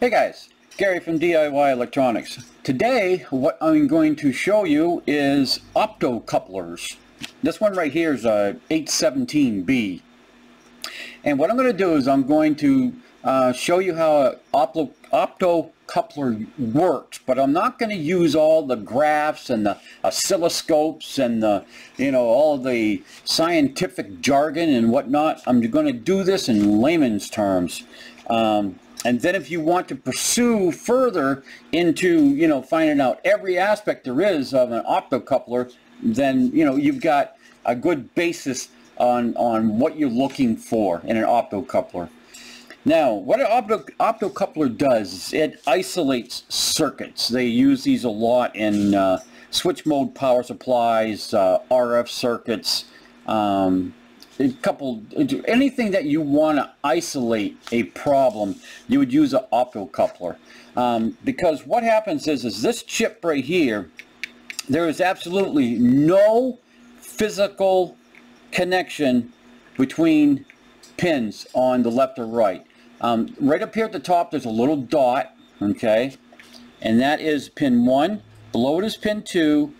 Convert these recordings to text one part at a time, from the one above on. Hey guys, Gary from DIY Electronics. Today what I'm going to show you is optocouplers. This one right here is a 817B. And what I'm going to do is I'm going to show you how an optocoupler works, but I'm not going to use all the graphs and the oscilloscopes and the, you know, all the scientific jargon and whatnot. I'm going to do this in layman's terms. And then if you want to pursue further into, you know, finding out every aspect there is of an optocoupler, then, you know, you've got a good basis on what you're looking for in an optocoupler. Now, what an optocoupler does is it isolates circuits. They use these a lot in switch mode power supplies, RF circuits, anything that you want to isolate a problem, you would use an optocoupler. Because what happens is this chip right here, there is absolutely no physical connection between pins on the left or right. Right up here at the top there's a little dot, okay, and that is pin 1, below it is pin 2,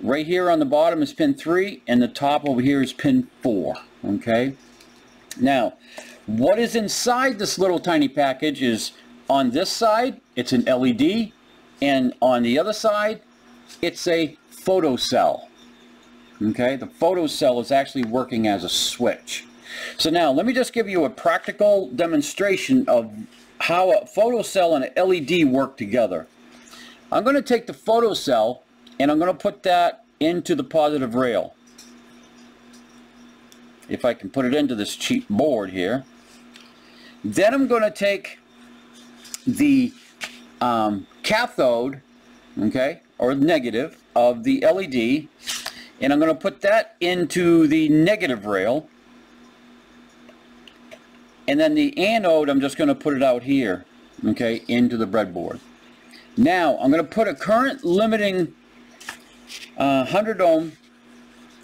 right here on the bottom is pin 3, and the top over here is pin 4, okay? Now, what is inside this little tiny package is, on this side, it's an LED, and on the other side, it's a photocell, okay? The photocell is actually working as a switch. So now, let me just give you a practical demonstration of how a photocell and an LED work together. I'm going to take the photocell, and I'm going to put that into the positive rail. If I can put it into this cheap board here. Then I'm going to take the cathode, okay, or negative of the LED, and I'm going to put that into the negative rail. And then the anode, I'm just going to put it out here, okay, into the breadboard. Now, I'm going to put a current limiting 100 ohm,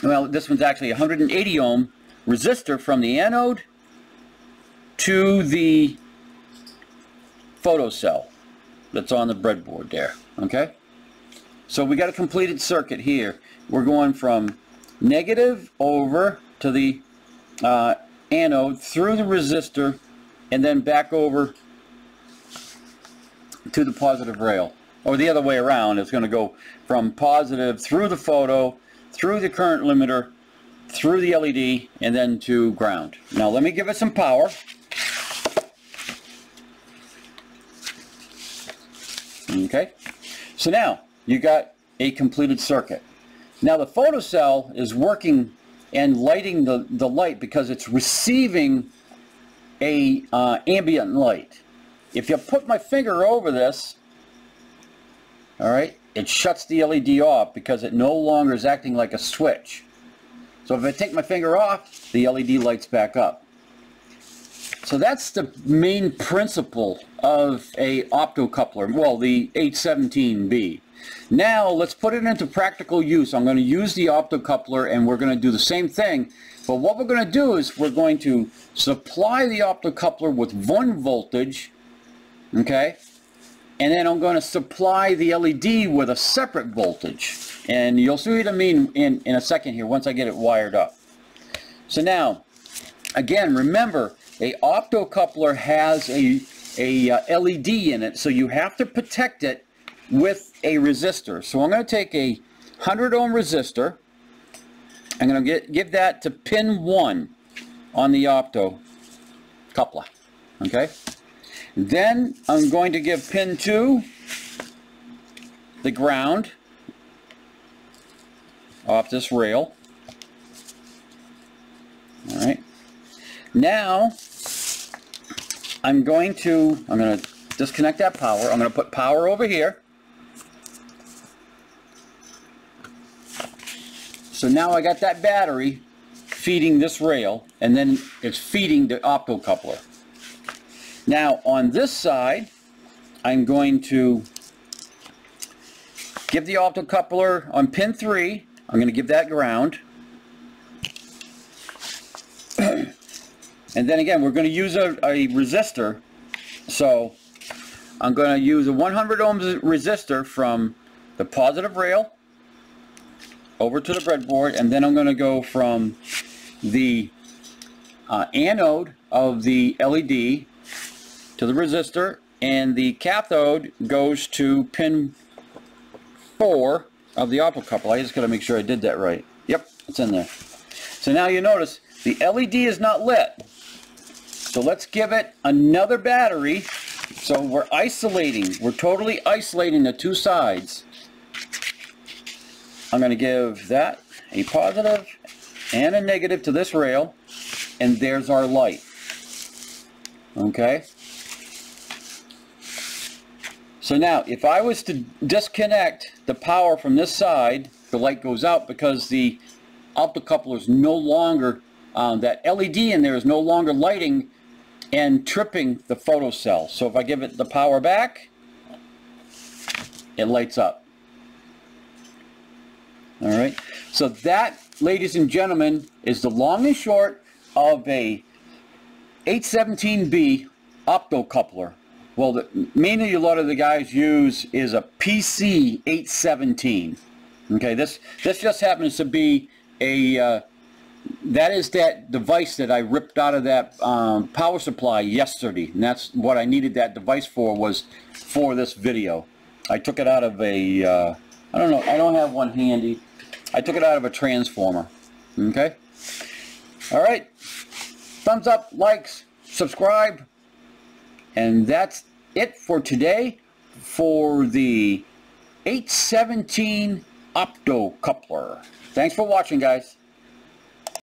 well this one's actually 180 ohm resistor from the anode to the photocell that's on the breadboard there, okay? So we got a completed circuit here. We're going from negative over to the anode through the resistor and then back over to the positive rail. Or the other way around, it's going to go from positive through the photo, through the current limiter, through the LED, and then to ground. Now let me give it some power. Okay, so now you got a completed circuit. Now the photocell is working and lighting the light because it's receiving a ambient light. If you put my finger over this, all right, it shuts the LED off because it no longer is acting like a switch. So if I take my finger off, the LED lights back up. So that's the main principle of a optocoupler, well, the 817B. Now let's put it into practical use. I'm going to use the optocoupler and we're going to do the same thing, but what we're going to do is we're going to supply the optocoupler with one voltage, okay? And then I'm going to supply the LED with a separate voltage. And you'll see what I mean in a second here once I get it wired up. So now, again, remember, a optocoupler has a LED in it, so you have to protect it with a resistor. So I'm going to take a 100 ohm resistor. I'm going to give that to pin 1 on the optocoupler, okay? Then I'm going to give pin 2 the ground off this rail. All right. Now I'm going to disconnect that power. I'm going to put power over here. So now I got that battery feeding this rail and then it's feeding the optocoupler. Now on this side, I'm going to give the optocoupler on pin 3, I'm going to give that ground. And then again, we're going to use a resistor. So I'm going to use a 100 ohms resistor from the positive rail over to the breadboard, and then I'm going to go from the anode of the LED to the resistor, and the cathode goes to pin 4 of the optocoupler. I just got to make sure I did that right. Yep, it's in there. So now you notice the LED is not lit. So let's give it another battery. So we're isolating, we're totally isolating the two sides. I'm going to give that a positive and a negative to this rail, and there's our light. Okay. So now if I was to disconnect the power from this side, the light goes out because the optocoupler is no longer, that LED in there is no longer lighting and tripping the photocell. So if I give it the power back, it lights up. All right. So that, ladies and gentlemen, is the long and short of a 817B optocoupler. Well, mainly a lot of the guys use is a PC817. Okay, this just happens to be a that is that device that I ripped out of that power supply yesterday, and that's what I needed that device for, was for this video. I took it out of a I don't know, I don't have one handy. I took it out of a transformer. Okay. All right. Thumbs up, likes, subscribe, and that's it for today for the 817 optocoupler. Thanks for watching, guys.